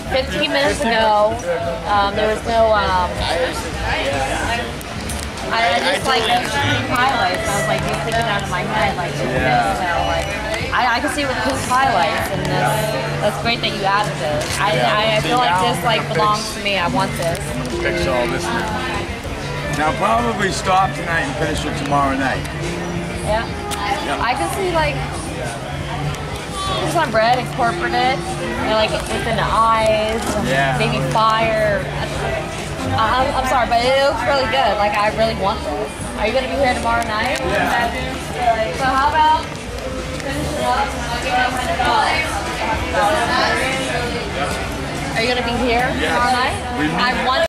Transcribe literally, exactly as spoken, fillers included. fifteen minutes ago. Um, there was no, um, I just like extreme highlights. I was like, you're thinking out of my head, like, two minutes now, like. I, I can see with those highlights, and that's, that's great that you added this. I, yeah, I, I feel like this like belongs to me. I want this. I'm gonna fix all this now. Now probably stop tonight and finish it tomorrow night. Yeah. Yep. I can see like this on bread, incorporate it, and like within the eyes, yeah. Maybe fire. I'm, I'm sorry, but it looks really good. Like I really want this. Are you gonna be here tomorrow night? Yeah. So how about? Are you going to be here tomorrow night? I want